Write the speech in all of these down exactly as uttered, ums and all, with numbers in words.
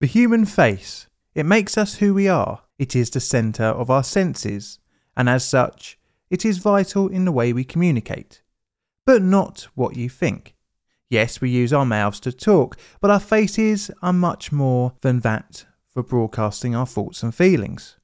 The human face. It makes us who we are. It is the centre of our senses, and as such, it is vital in the way we communicate. But not what you think. Yes, we use our mouths to talk, but our faces are much more than that for broadcasting our thoughts and feelings.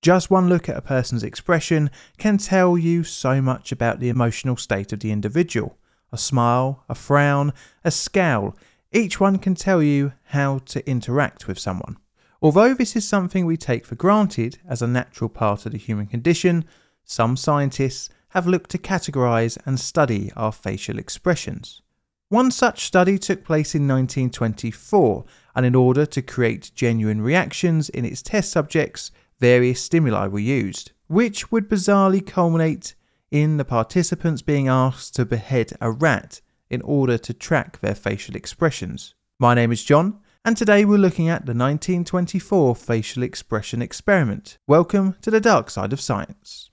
Just one look at a person's expression can tell you so much about the emotional state of the individual. A smile, a frown, a scowl, each one can tell you how to interact with someone. Although this is something we take for granted as a natural part of the human condition, some scientists have looked to categorise and study our facial expressions. One such study took place in nineteen twenty-four, and in order to create genuine reactions in its test subjects, various stimuli were used, which would bizarrely culminate in the participants being asked to behead a rat in order to track their facial expressions. My name is John, and today we're looking at the nineteen twenty-four facial expression experiment. Welcome to the dark side of science.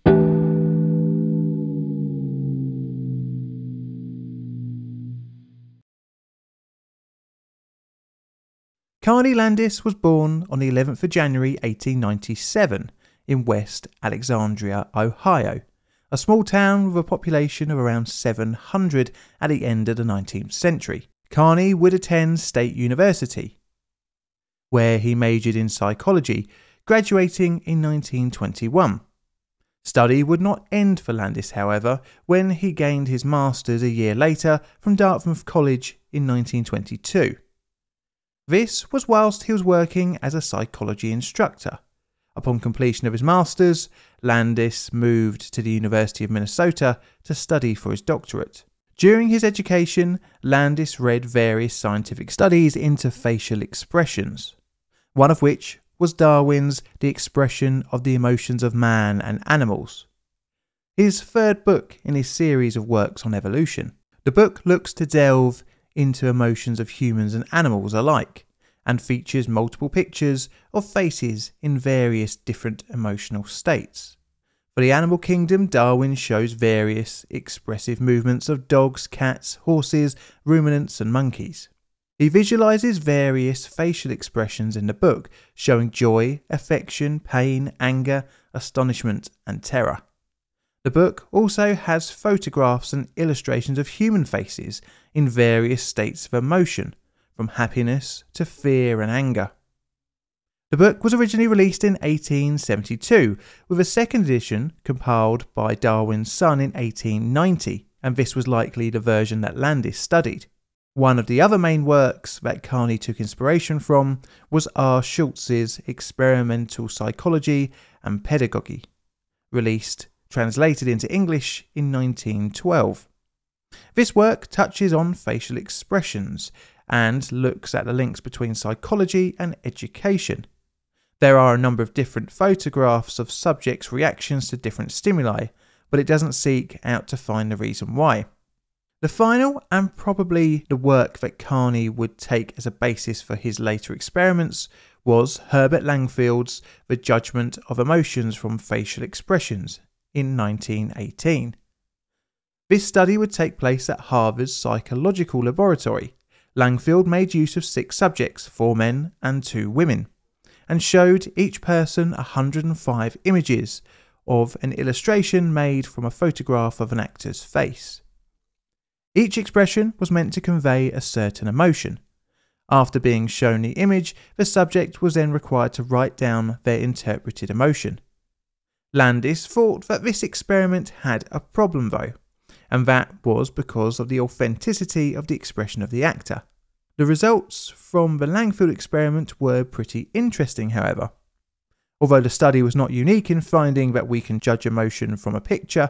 Carney Landis was born on the eleventh of January eighteen ninety-seven in West Alexandria, Ohio, a small town with a population of around seven hundred at the end of the nineteenth century. Carney would attend State University, where he majored in psychology, graduating in nineteen twenty-one. Study would not end for Landis, however, when he gained his master's a year later from Dartmouth College in nineteen twenty-two. This was whilst he was working as a psychology instructor. Upon completion of his master's, Landis moved to the University of Minnesota to study for his doctorate. During his education, Landis read various scientific studies into facial expressions, one of which was Darwin's The Expression of the Emotions of Man and Animals, his third book in his series of works on evolution. The book looks to delve into emotions of humans and animals alike, and features multiple pictures of faces in various different emotional states. For the animal kingdom, Darwin shows various expressive movements of dogs, cats, horses, ruminants and monkeys. He visualises various facial expressions in the book, showing joy, affection, pain, anger, astonishment and terror. The book also has photographs and illustrations of human faces in various states of emotion, from happiness to fear and anger. The book was originally released in eighteen seventy-two, with a second edition compiled by Darwin's son in eighteen ninety, and this was likely the version that Landis studied. One of the other main works that Carney took inspiration from was R. Schultz's Experimental Psychology and Pedagogy, released translated into English in nineteen twelve. This work touches on facial expressions and looks at the links between psychology and education. There are a number of different photographs of subjects' reactions to different stimuli, but it doesn't seek out to find the reason why. The final, and probably the work that Carney would take as a basis for his later experiments, was Herbert Langfield's The Judgment of Emotions from Facial Expressions in nineteen eighteen. This study would take place at Harvard's Psychological Laboratory. Langfield made use of six subjects, four men and two women, and showed each person one hundred and five images of an illustration made from a photograph of an actor's face. Each expression was meant to convey a certain emotion. After being shown the image, the subject was then required to write down their interpreted emotion. Landis thought that this experiment had a problem though, and that was because of the authenticity of the expression of the actor. The results from the Langfield experiment were pretty interesting however. Although the study was not unique in finding that we can judge emotion from a picture,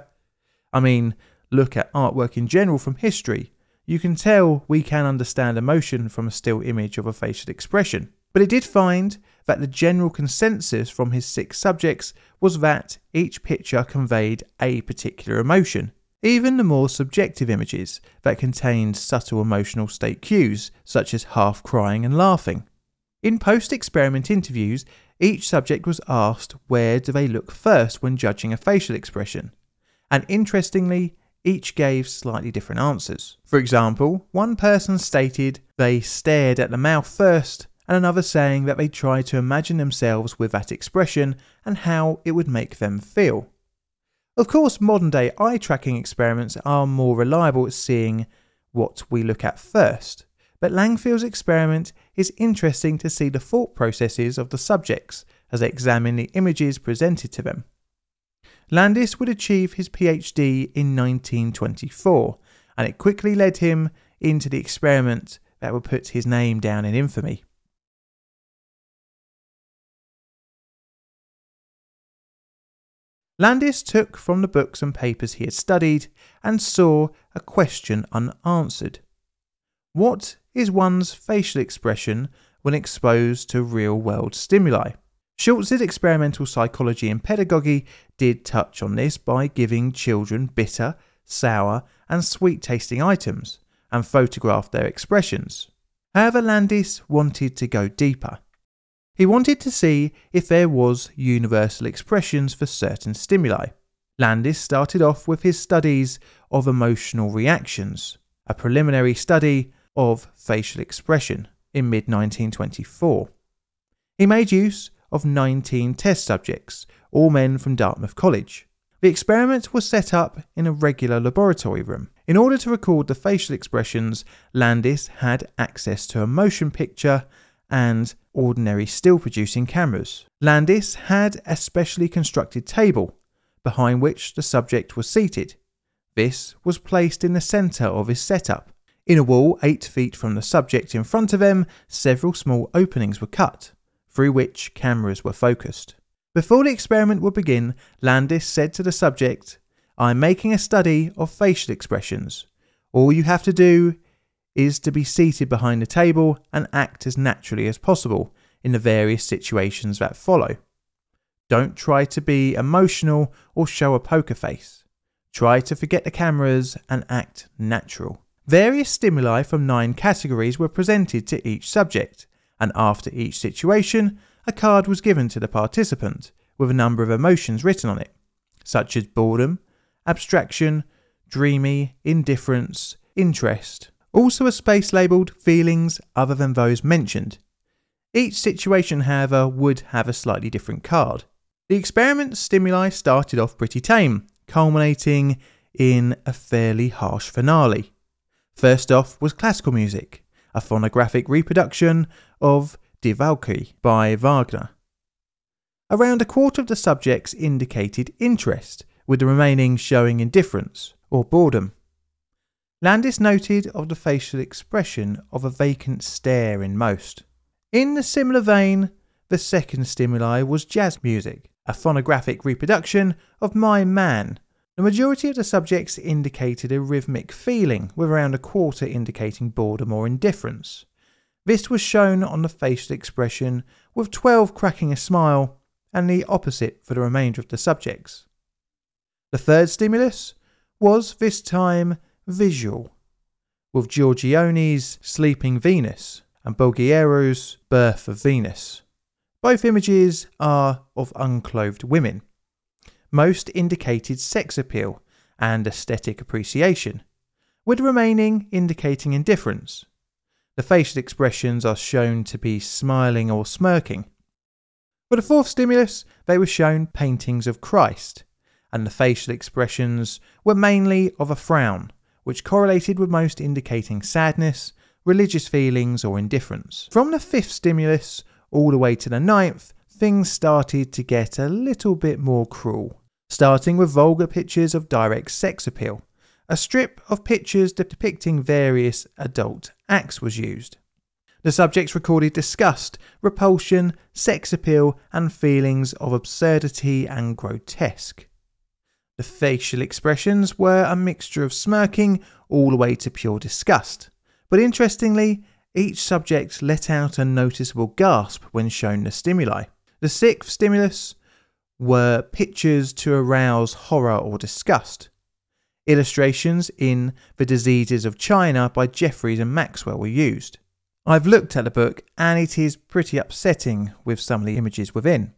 I mean, look at artwork in general from history, you can tell we can understand emotion from a still image of a facial expression. But it did find that the general consensus from his six subjects was that each picture conveyed a particular emotion. Even the more subjective images that contained subtle emotional state cues, such as half crying and laughing. In post-experiment interviews, each subject was asked where do they look first when judging a facial expression, and interestingly, each gave slightly different answers. For example, one person stated they stared at the mouth first and another saying that they tried to imagine themselves with that expression and how it would make them feel. Of course, modern-day eye-tracking experiments are more reliable at seeing what we look at first, but Langfield's experiment is interesting to see the thought processes of the subjects as they examine the images presented to them. Landis would achieve his PhD in nineteen twenty-four, and it quickly led him into the experiment that would put his name down in infamy. Landis took from the books and papers he had studied and saw a question unanswered. What is one's facial expression when exposed to real-world stimuli? Schultz's Experimental Psychology and Pedagogy did touch on this by giving children bitter, sour and sweet-tasting items and photographed their expressions. However, Landis wanted to go deeper. He wanted to see if there was universal expressions for certain stimuli. Landis started off with his studies of emotional reactions, a preliminary study of facial expression, in mid nineteen twenty-four. He made use of nineteen test subjects, all men from Dartmouth College. The experiment was set up in a regular laboratory room. In order to record the facial expressions, Landis had access to a motion picture and ordinary still-producing cameras. Landis had a specially constructed table behind which the subject was seated. This was placed in the centre of his setup. In a wall eight feet from the subject in front of him, several small openings were cut, through which cameras were focused. Before the experiment would begin, Landis said to the subject, "I'm making a study of facial expressions. All you have to do is to be seated behind the table and act as naturally as possible in the various situations that follow. Don't try to be emotional or show a poker face. Try to forget the cameras and act natural." Various stimuli from nine categories were presented to each subject, and after each situation, a card was given to the participant with a number of emotions written on it, such as boredom, abstraction, dreamy, indifference, interest. Also a space labelled feelings other than those mentioned. Each situation, however, would have a slightly different card. The experiment's stimuli started off pretty tame, culminating in a fairly harsh finale. First off was classical music, a phonographic reproduction of Die Valkyrie by Wagner. Around a quarter of the subjects indicated interest, with the remaining showing indifference or boredom. Landis noted of the facial expression of a vacant stare in most. In a similar vein, the second stimuli was jazz music, a phonographic reproduction of My Man. The majority of the subjects indicated a rhythmic feeling, with around a quarter indicating boredom or indifference. This was shown on the facial expression, with twelve cracking a smile and the opposite for the remainder of the subjects. The third stimulus was, this time, visual, with Giorgione's Sleeping Venus and Bouguereau's Birth of Venus. Both images are of unclothed women. Most indicated sex appeal and aesthetic appreciation, with the remaining indicating indifference. The facial expressions are shown to be smiling or smirking. For the fourth stimulus, they were shown paintings of Christ, and the facial expressions were mainly of a frown, which correlated with most indicating sadness, religious feelings or indifference. From the fifth stimulus all the way to the ninth, things started to get a little bit more cruel, starting with vulgar pictures of direct sex appeal. A strip of pictures depicting various adult acts was used. The subjects recorded disgust, repulsion, sex appeal and feelings of absurdity and grotesque. The facial expressions were a mixture of smirking all the way to pure disgust, but interestingly, each subject let out a noticeable gasp when shown the stimuli. The sixth stimulus were pictures to arouse horror or disgust. Illustrations in The Diseases of China by Jeffries and Maxwell were used. I've looked at the book and it is pretty upsetting with some of the images within.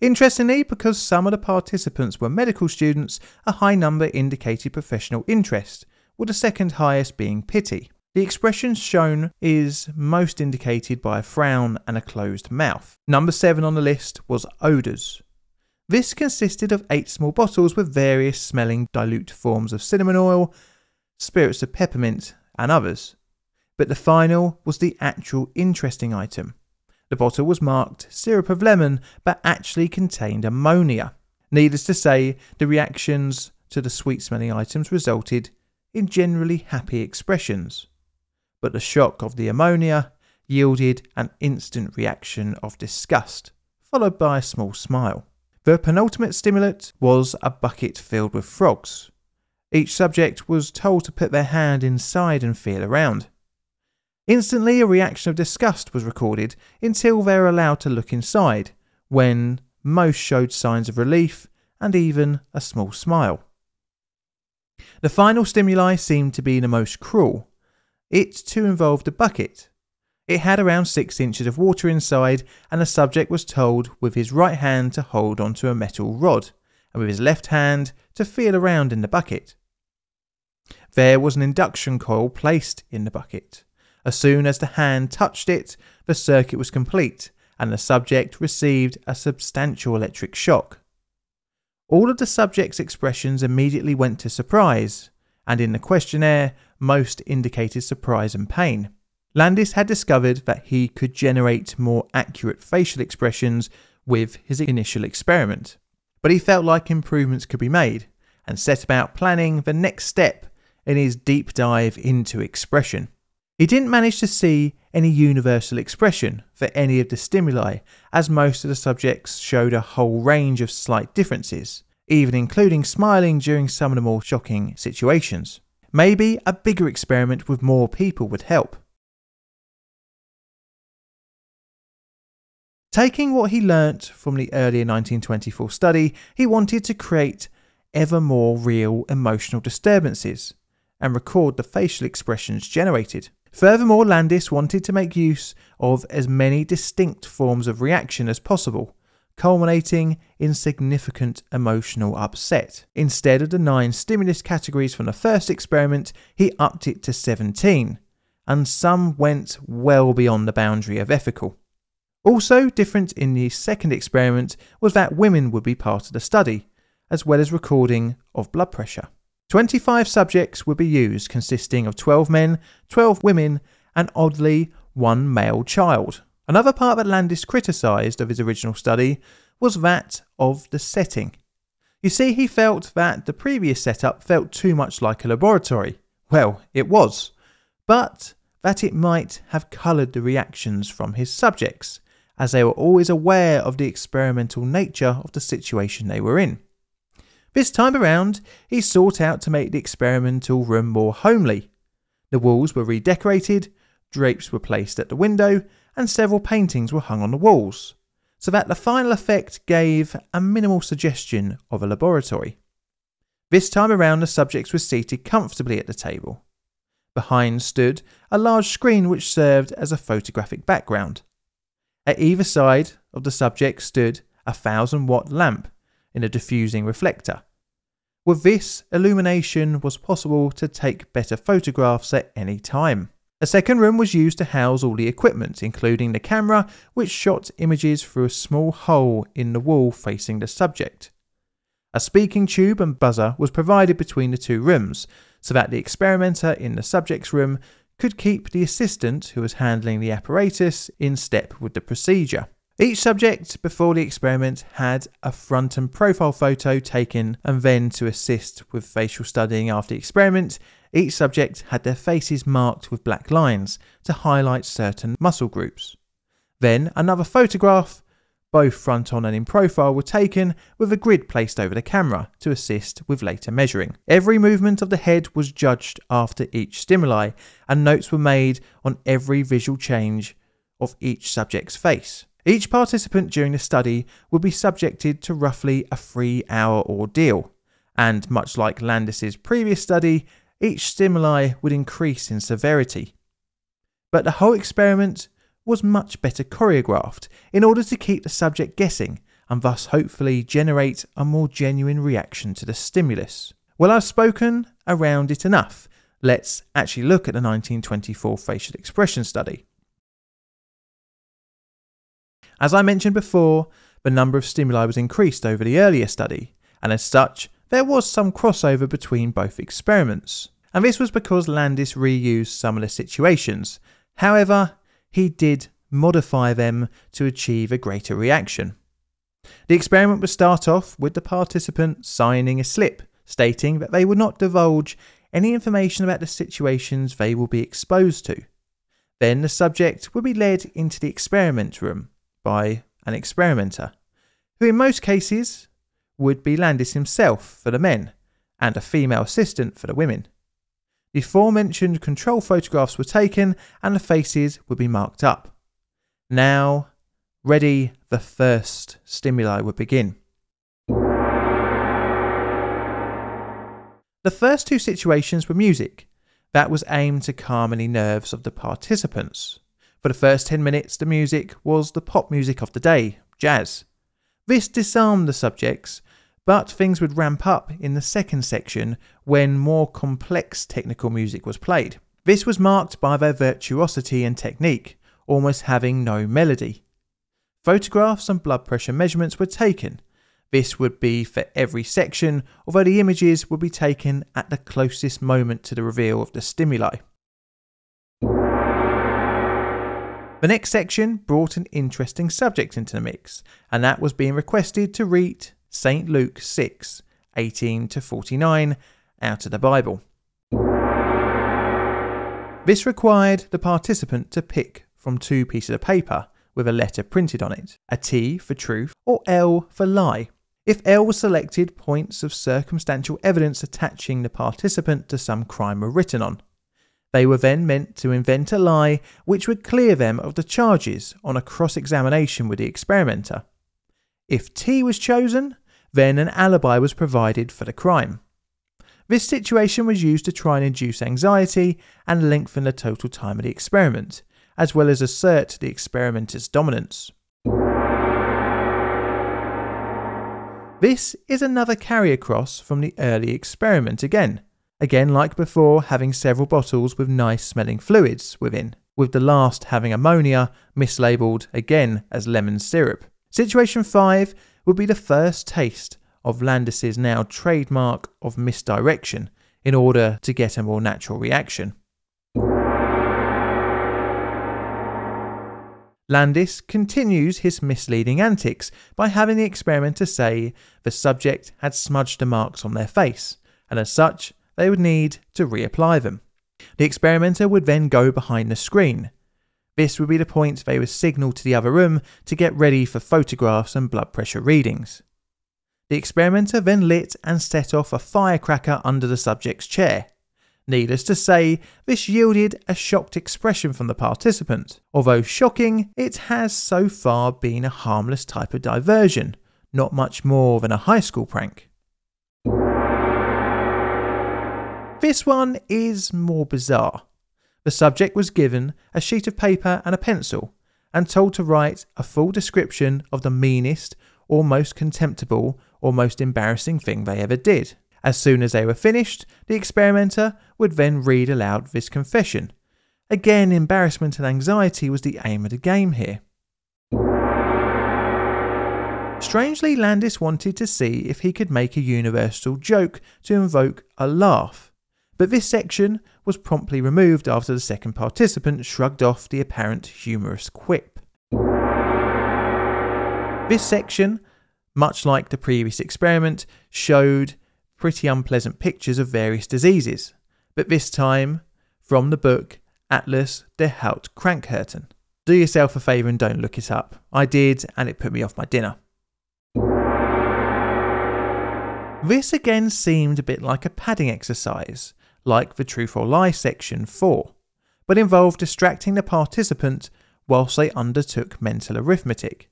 Interestingly, because some of the participants were medical students, a high number indicated professional interest, with the second highest being pity. The expression shown is most indicated by a frown and a closed mouth. Number seven on the list was odours. This consisted of eight small bottles with various smelling dilute forms of cinnamon oil, spirits of peppermint and others. But the final was the actual interesting item. The bottle was marked syrup of lemon but actually contained ammonia. Needless to say, the reactions to the sweet smelling items resulted in generally happy expressions. But the shock of the ammonia yielded an instant reaction of disgust, followed by a small smile. The penultimate stimulant was a bucket filled with frogs. Each subject was told to put their hand inside and feel around. Instantly a reaction of disgust was recorded until they were allowed to look inside, when most showed signs of relief and even a small smile. The final stimuli seemed to be the most cruel. It too involved a bucket. It had around six inches of water inside, and the subject was told with his right hand to hold onto a metal rod and with his left hand to feel around in the bucket. There was an induction coil placed in the bucket. As soon as the hand touched it, the circuit was complete and the subject received a substantial electric shock. All of the subject's expressions immediately went to surprise, and in the questionnaire, most indicated surprise and pain. Landis had discovered that he could generate more accurate facial expressions with his initial experiment, but he felt like improvements could be made, and set about planning the next step in his deep dive into expression. He didn't manage to see any universal expression for any of the stimuli, as most of the subjects showed a whole range of slight differences, even including smiling during some of the more shocking situations. Maybe a bigger experiment with more people would help. Taking what he learnt from the earlier nineteen twenty-four study, he wanted to create ever more real emotional disturbances and record the facial expressions generated. Furthermore, Landis wanted to make use of as many distinct forms of reaction as possible, culminating in significant emotional upset. Instead of the nine stimulus categories from the first experiment, he upped it to seventeen, and some went well beyond the boundary of ethical. Also different in the second experiment was that women would be part of the study, as well as recording of blood pressure. twenty-five subjects would be used, consisting of twelve men, twelve women, and oddly, one male child. Another part that Landis criticised of his original study was that of the setting. You see, he felt that the previous setup felt too much like a laboratory. Well, it was, but that it might have coloured the reactions from his subjects, as they were always aware of the experimental nature of the situation they were in. This time around, he sought out to make the experimental room more homely. The walls were redecorated, drapes were placed at the window, and several paintings were hung on the walls, so that the final effect gave a minimal suggestion of a laboratory. This time around, the subjects were seated comfortably at the table. Behind stood a large screen which served as a photographic background. At either side of the subject stood a thousand watt lamp in a diffusing reflector. With this, illumination was possible to take better photographs at any time. A second room was used to house all the equipment, including the camera, which shot images through a small hole in the wall facing the subject. A speaking tube and buzzer was provided between the two rooms, so that the experimenter in the subject's room could keep the assistant who was handling the apparatus in step with the procedure. Each subject before the experiment had a front and profile photo taken, and then to assist with facial studying after the experiment, each subject had their faces marked with black lines to highlight certain muscle groups. Then another photograph, both front on and in profile, were taken with a grid placed over the camera to assist with later measuring. Every movement of the head was judged after each stimuli, and notes were made on every visual change of each subject's face. Each participant during the study would be subjected to roughly a three hour ordeal, and much like Landis's previous study, each stimuli would increase in severity. But the whole experiment was much better choreographed in order to keep the subject guessing, and thus hopefully generate a more genuine reaction to the stimulus. Well, I've spoken around it enough. let's actually look at the nineteen twenty-four facial expression study. As I mentioned before, the number of stimuli was increased over the earlier study, and as such, there was some crossover between both experiments. And this was because Landis reused some of the situations. However, he did modify them to achieve a greater reaction. The experiment would start off with the participant signing a slip, stating that they would not divulge any information about the situations they will be exposed to. Then the subject would be led into the experiment room by an experimenter, who in most cases would be Landis himself for the men, and a female assistant for the women. The aforementioned control photographs were taken and the faces would be marked up. Now, ready, the first stimuli would begin. The first two situations were music, that was aimed to calm any nerves of the participants. For the first ten minutes, the music was the pop music of the day, jazz. This disarmed the subjects, but things would ramp up in the second section when more complex technical music was played. This was marked by their virtuosity and technique, almost having no melody. Photographs and blood pressure measurements were taken. This would be for every section, although the images would be taken at the closest moment to the reveal of the stimuli. The next section brought an interesting subject into the mix, and that was being requested to read Saint Luke six, eighteen to forty-nine out of the Bible. This required the participant to pick from two pieces of paper with a letter printed on it, a T for truth or L for lie. If L was selected, points of circumstantial evidence attaching the participant to some crime were written on. They were then meant to invent a lie which would clear them of the charges on a cross-examination with the experimenter. If T was chosen, then an alibi was provided for the crime. This situation was used to try and induce anxiety and lengthen the total time of the experiment, as well as assert the experimenter's dominance. This is another carrier cross from the early experiment again. Again, like before, having several bottles with nice smelling fluids within, with the last having ammonia, mislabelled again as lemon syrup. Situation five would be the first taste of Landis's now trademark of misdirection in order to get a more natural reaction. Landis continues his misleading antics by having the experimenter say the subject had smudged the marks on their face, and as such, they would need to reapply them. The experimenter would then go behind the screen. This would be the point they would signal to the other room to get ready for photographs and blood pressure readings. The experimenter then lit and set off a firecracker under the subject's chair. Needless to say, this yielded a shocked expression from the participant. Although shocking, it has so far been a harmless type of diversion, not much more than a high school prank. This one is more bizarre. The subject was given a sheet of paper and a pencil and told to write a full description of the meanest or most contemptible or most embarrassing thing they ever did. As soon as they were finished, the experimenter would then read aloud this confession. Again, embarrassment and anxiety was the aim of the game here. Strangely, Landis wanted to see if he could make a universal joke to invoke a laugh. But this section was promptly removed after the second participant shrugged off the apparent humorous quip. This section, much like the previous experiment, showed pretty unpleasant pictures of various diseases, but this time from the book Atlas der Hautkrankheiten. Do yourself a favour and don't look it up. I did, and it put me off my dinner. This again seemed a bit like a padding exercise, like the Truth or Lie section four, but involved distracting the participant whilst they undertook mental arithmetic.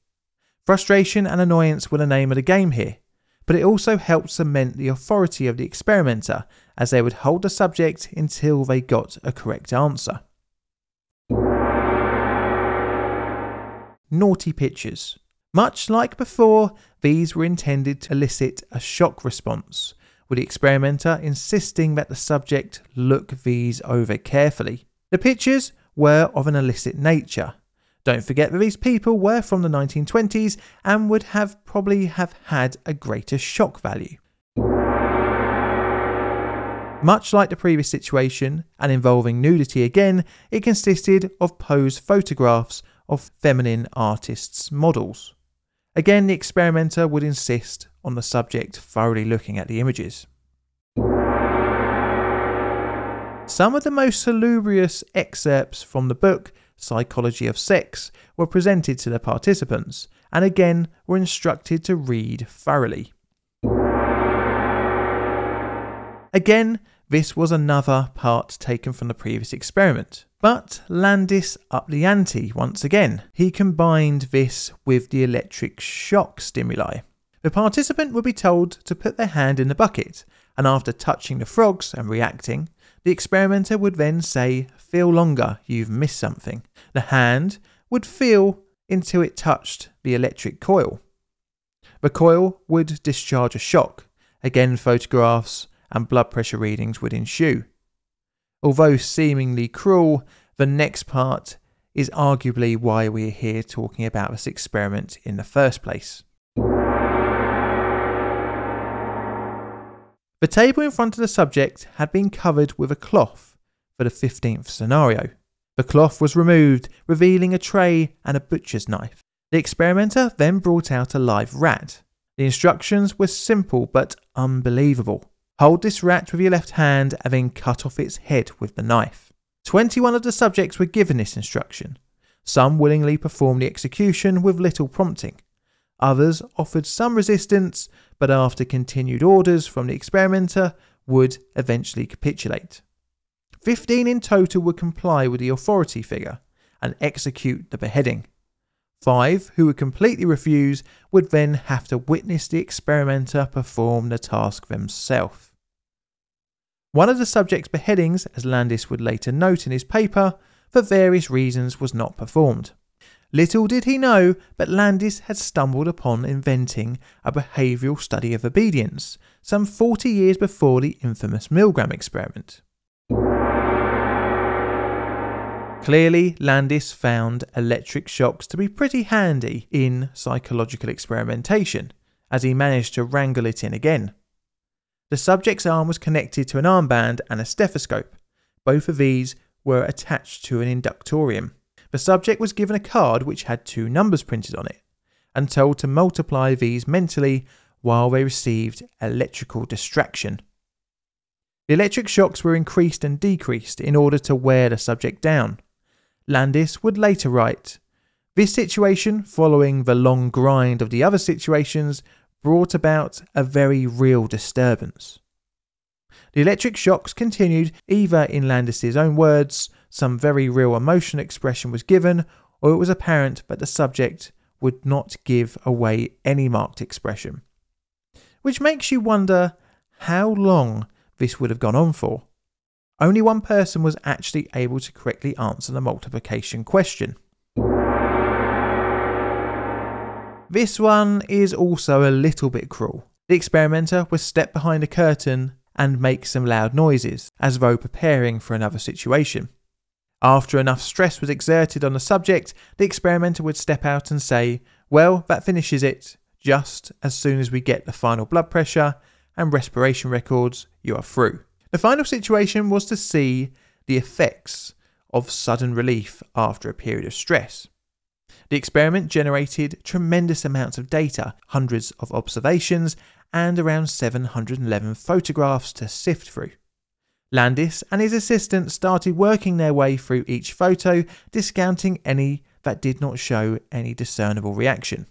Frustration and annoyance were the name of the game here, but it also helped cement the authority of the experimenter as they would hold the subject until they got a correct answer. Naughty pictures. Much like before, these were intended to elicit a shock response, with the experimenter insisting that the subject look these over carefully. The pictures were of an illicit nature. Don't forget that these people were from the nineteen twenties and would have probably have had a greater shock value. Much like the previous situation, and involving nudity again, it consisted of posed photographs of feminine artists' models. Again, the experimenter would insist on the subject thoroughly looking at the images. Some of the most salubrious excerpts from the book, Psychology of Sex, were presented to the participants, and again were instructed to read thoroughly. Again, this was another part taken from the previous experiment, but Landis upped the ante once again. He combined this with the electric shock stimuli. The participant would be told to put their hand in the bucket, and after touching the frogs and reacting, the experimenter would then say, "Feel longer, you've missed something." The hand would feel until it touched the electric coil. The coil would discharge a shock. Again, photographs and blood pressure readings would ensue. Although seemingly cruel, the next part is arguably why we are here talking about this experiment in the first place. The table in front of the subject had been covered with a cloth for the fifteenth scenario. The cloth was removed, revealing a tray and a butcher's knife. The experimenter then brought out a live rat. The instructions were simple but unbelievable. Hold this rat with your left hand and then cut off its head with the knife. twenty-one of the subjects were given this instruction. Some willingly performed the execution with little prompting. Others offered some resistance, but after continued orders from the experimenter, would eventually capitulate. fifteen in total would comply with the authority figure and execute the beheading. Five, who would completely refuse, would then have to witness the experimenter perform the task themselves. One of the subject's beheadings, as Landis would later note in his paper, for various reasons was not performed. Little did he know, but Landis had stumbled upon inventing a behavioural study of obedience, some forty years before the infamous Milgram experiment. Clearly, Landis found electric shocks to be pretty handy in psychological experimentation, as he managed to wrangle it in again. The subject's arm was connected to an armband and a stethoscope. Both of these were attached to an inductorium. The subject was given a card which had two numbers printed on it, and told to multiply these mentally while they received electrical distraction. The electric shocks were increased and decreased in order to wear the subject down. Landis would later write, "This situation, following the long grind of the other situations, brought about a very real disturbance." The electric shocks continued, either in Landis's own words, some very real emotion expression was given, or it was apparent that the subject would not give away any marked expression. Which makes you wonder how long this would have gone on for. Only one person was actually able to correctly answer the multiplication question. This one is also a little bit cruel. The experimenter was stepped behind a curtain and make some loud noises, as though preparing for another situation. After enough stress was exerted on the subject, the experimenter would step out and say, "Well, that finishes it. Just as soon as we get the final blood pressure and respiration records, you are through." The final situation was to see the effects of sudden relief after a period of stress. The experiment generated tremendous amounts of data, hundreds of observations, and around seven hundred eleven photographs to sift through. Landis and his assistant started working their way through each photo, discounting any that did not show any discernible reaction.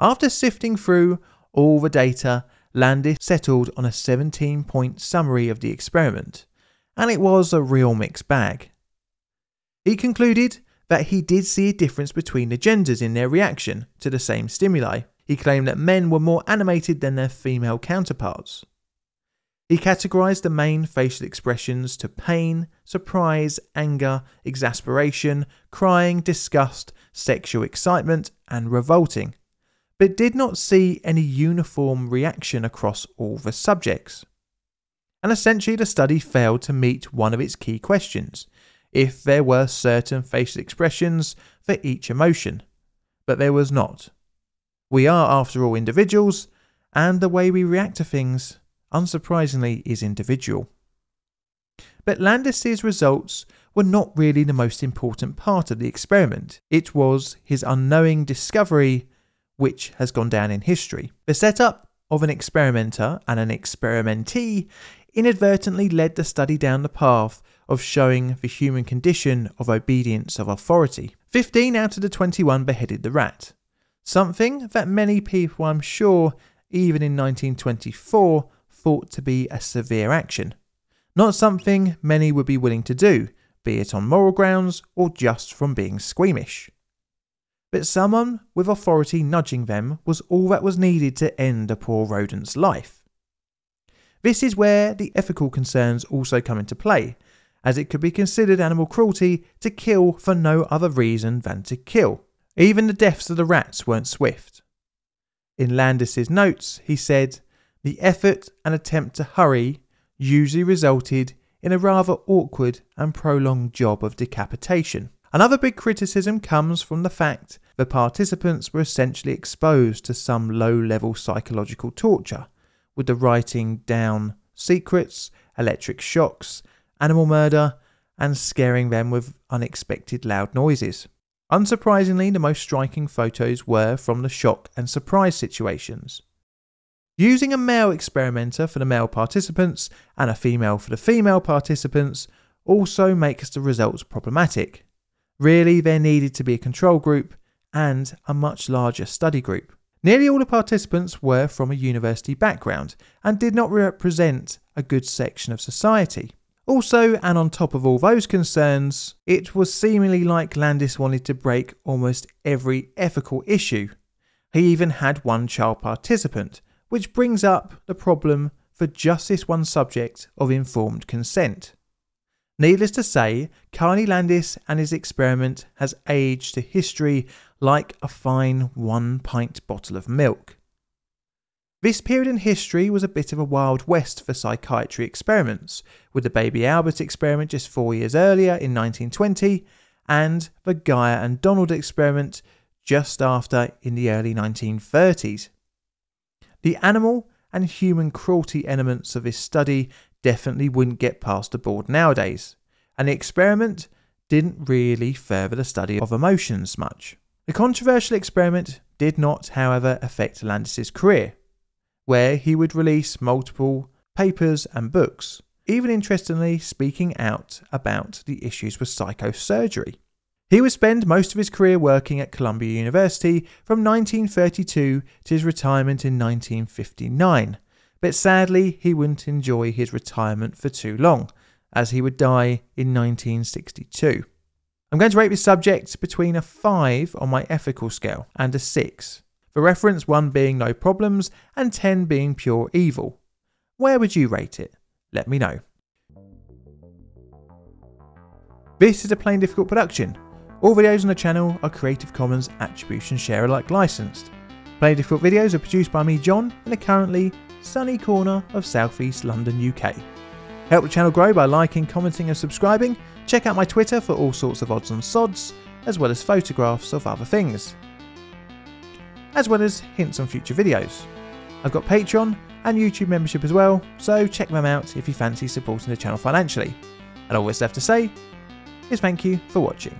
After sifting through all the data, Landis settled on a seventeen point summary of the experiment, and it was a real mixed bag. He concluded that he did see a difference between the genders in their reaction to the same stimuli. He claimed that men were more animated than their female counterparts. He categorised the main facial expressions to pain, surprise, anger, exasperation, crying, disgust, sexual excitement, and revolting, but did not see any uniform reaction across all the subjects. And essentially the study failed to meet one of its key questions, if there were certain facial expressions for each emotion, but there was not. We are, after all, individuals, and the way we react to things, unsurprisingly, is individual. But Landis's results were not really the most important part of the experiment. It was his unknowing discovery which has gone down in history. The setup of an experimenter and an experimentee inadvertently led the study down the path of showing the human condition of obedience of authority. fifteen out of the twenty-one beheaded the rat, something that many people, I'm sure, even in nineteen twenty-four, thought to be a severe action. Not something many would be willing to do, be it on moral grounds or just from being squeamish. But someone with authority nudging them was all that was needed to end a poor rodent's life. This is where the ethical concerns also come into play, as it could be considered animal cruelty to kill for no other reason than to kill. Even the deaths of the rats weren't swift. In Landis's notes, he said, "The effort and attempt to hurry usually resulted in a rather awkward and prolonged job of decapitation." Another big criticism comes from the fact the participants were essentially exposed to some low-level psychological torture, with the writing down secrets, electric shocks, animal murder, and scaring them with unexpected loud noises. Unsurprisingly, the most striking photos were from the shock and surprise situations. Using a male experimenter for the male participants and a female for the female participants also makes the results problematic. Really, there needed to be a control group and a much larger study group. Nearly all the participants were from a university background and did not represent a good section of society. Also, and on top of all those concerns, it was seemingly like Landis wanted to break almost every ethical issue. He even had one child participant, which brings up the problem for just this one subject of informed consent. Needless to say, Carney Landis and his experiment has aged to history like a fine one-pint bottle of milk. This period in history was a bit of a wild west for psychiatry experiments, with the Baby Albert experiment just four years earlier in nineteen twenty, and the Geyer and Donald experiment just after in the early nineteen thirties. The animal and human cruelty elements of this study definitely wouldn't get past the board nowadays, and the experiment didn't really further the study of emotions much. The controversial experiment did not, however, affect Landis's career, where he would release multiple papers and books, even interestingly speaking out about the issues with psychosurgery. He would spend most of his career working at Columbia University from nineteen thirty-two to his retirement in nineteen fifty-nine, but sadly he wouldn't enjoy his retirement for too long, as he would die in nineteen sixty-two. I'm going to rate this subject between a five on my ethical scale and a six, for reference one being no problems and ten being pure evil. Where would you rate it? Let me know. This is a Plain Difficult production. All videos on the channel are Creative Commons Attribution Share-alike licensed. Plain Difficult videos are produced by me, John, in a currently sunny corner of Southeast London, U K. Help the channel grow by liking, commenting and subscribing. Check out my Twitter for all sorts of odds and sods, as well as photographs of other things, as well as hints on future videos. I've got Patreon and YouTube membership as well, so check them out if you fancy supporting the channel financially. And all that's left to say is thank you for watching.